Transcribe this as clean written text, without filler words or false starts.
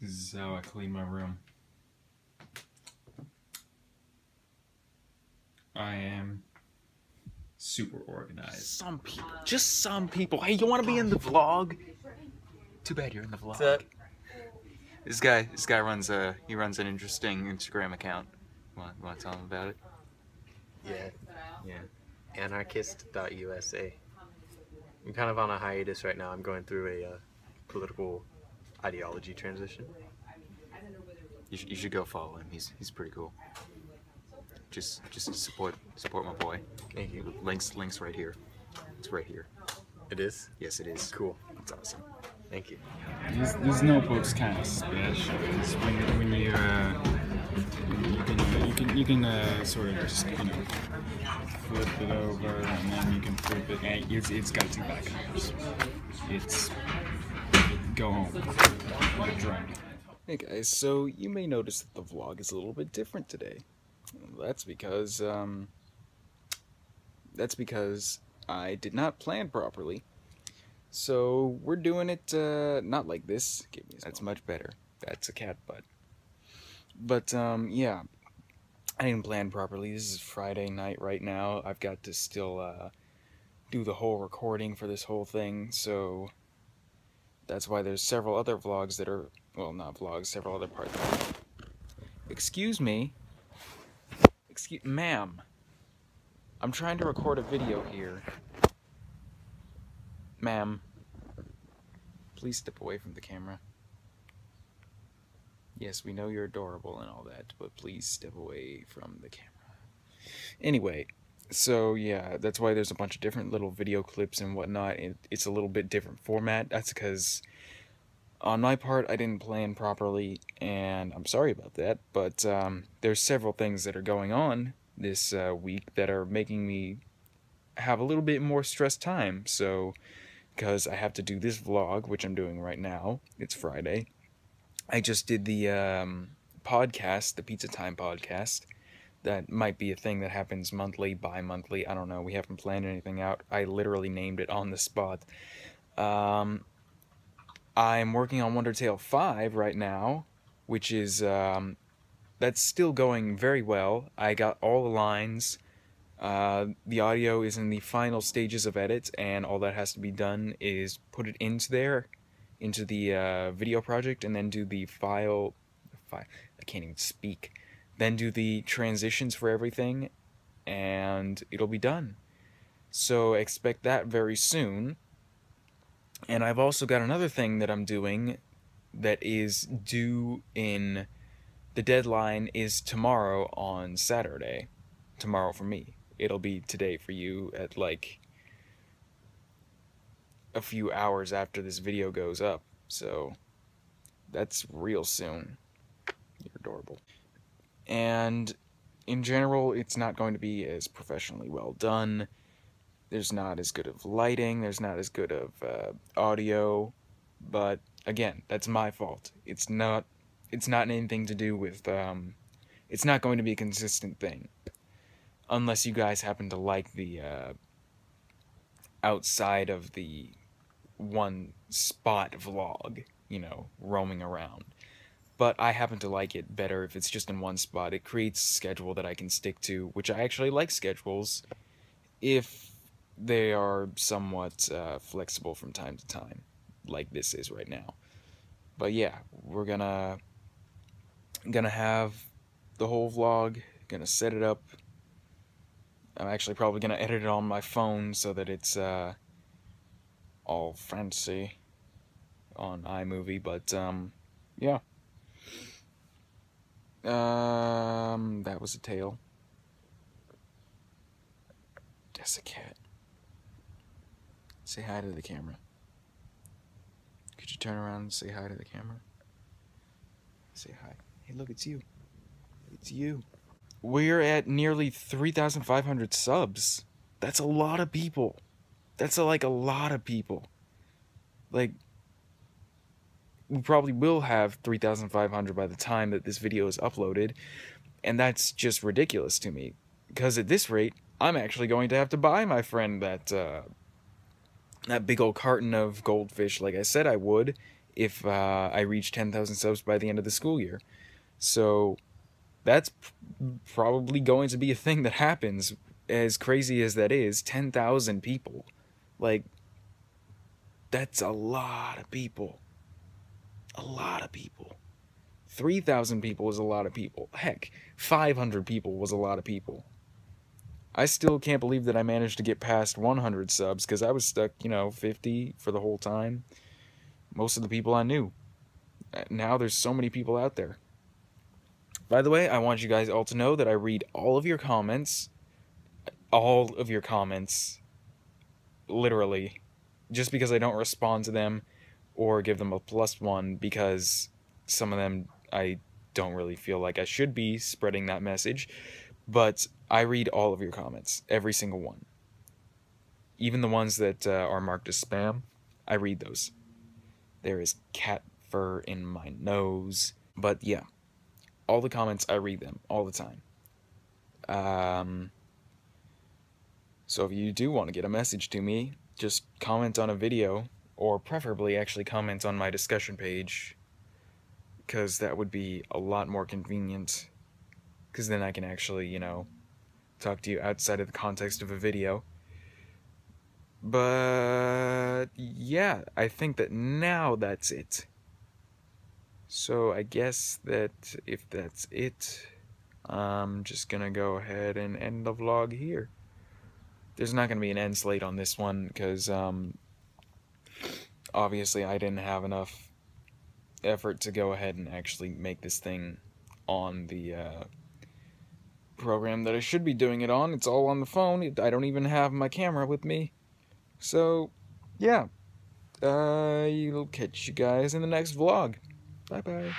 This is how I clean my room. I am super organized. Some people, just some people. Hey, you want to be in the vlog? Too bad you're in the vlog. What's up? This guy runs a, he runs an interesting Instagram account. Want to tell him about it? Yeah. Anarchist.USA. I'm kind of on a hiatus right now. I'm going through a political ideology transition. You should go follow him. He's pretty cool. Just support my boy. Thank you. Links right here. It's right here. It is? Yes, it is. Cool. It's awesome. Thank you. This notebook's kind of special. It's when you can sort of just flip it over, and then you can flip it. And it's got two back covers. It's go home. Get drunk. Hey guys, so you may notice that the vlog is a little bit different today. That's because I did not plan properly. So we're doing it not like this. Give me a that's much better. That's a cat butt. But yeah, I didn't plan properly. This is Friday night right now. I've got to still do the whole recording for this whole thing. So that's why there's several other vlogs that are, well, not vlogs, several other parts. Excuse me. Excuse, ma'am, I'm trying to record a video here. Ma'am, please step away from the camera. Yes, we know you're adorable and all that, but please step away from the camera. Anyway, so yeah, that's why there's a bunch of different little video clips and whatnot. It's a little bit different format. That's because on my part, I didn't plan properly, and I'm sorry about that, but there's several things that are going on this week that are making me have a little bit more stressed time, so, because I have to do this vlog, which I'm doing right now, it's Friday. I just did the podcast, the Pizza Time podcast. That might be a thing that happens monthly, bi-monthly, I don't know, we haven't planned anything out. I literally named it on the spot. I'm working on Wonder Tale 5 right now, which is, that's still going very well. I got all the lines, the audio is in the final stages of edit, and all that has to be done is put it into there, into the video project, and then do the file, I can't even speak, then do the transitions for everything, and it'll be done. So expect that very soon. And I've also got another thing that I'm doing that is due in, the deadline is tomorrow on Saturday. Tomorrow for me. It'll be today for you at like a few hours after this video goes up. So that's real soon. You're adorable. And in general, it's not going to be as professionally well done. There's not as good of lighting, there's not as good of audio, but again, that's my fault. It's not anything to do with, it's not going to be a consistent thing. Unless you guys happen to like the, outside of the one spot vlog, you know, roaming around. But I happen to like it better if it's just in one spot. It creates a schedule that I can stick to, which I actually like schedules, if they are somewhat flexible from time to time, like this is right now. But yeah, we're gonna have the whole vlog, gonna set it up. I'm actually probably gonna edit it on my phone so that it's all fancy on iMovie, but yeah. That was a tale. That's a cat. Say hi to the camera. Could you turn around and say hi to the camera? Say hi. Hey, look, it's you. It's you. We're at nearly 3,500 subs. That's a lot of people. That's like a lot of people. Like, we probably will have 3,500 by the time that this video is uploaded. And that's just ridiculous to me. Because at this rate, I'm actually going to have to buy my friend that, that big old carton of goldfish like I said I would if I reach 10,000 subs by the end of the school year. So that's probably going to be a thing that happens, as crazy as that is. 10,000 people. Like, that's a lot of people. A lot of people. 3,000 people was a lot of people. Heck, 500 people was a lot of people. I still can't believe that I managed to get past 100 subs, because I was stuck, you know, 50 for the whole time. Most of the people I knew. Now there's so many people out there. By the way, I want you guys all to know that I read all of your comments. All of your comments. Literally. Just because I don't respond to them or give them a +1, because some of them I don't really feel like I should be spreading that message. But I read all of your comments. Every single one. Even the ones that are marked as spam. I read those. There is cat fur in my nose. But yeah. All the comments, I read them all the time. So if you do want to get a message to me, just comment on a video, or preferably actually comment on my discussion page, because that would be a lot more convenient, because then I can actually, you know, talk to you outside of the context of a video. But yeah, I think that now that's it. So I guess that if that's it, I'm just gonna go ahead and end the vlog here. There's not gonna be an end slate on this one, because obviously I didn't have enough effort to go ahead and actually make this thing on the program that I should be doing it on. It's all on the phone. I don't even have my camera with me. So yeah, I'll catch you guys in the next vlog. Bye-bye.